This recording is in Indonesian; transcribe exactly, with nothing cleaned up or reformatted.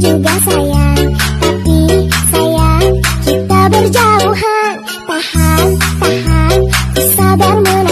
juga sayang, tapi sayang kita berjauhan. Tahan, tahan, ku sabar menanti.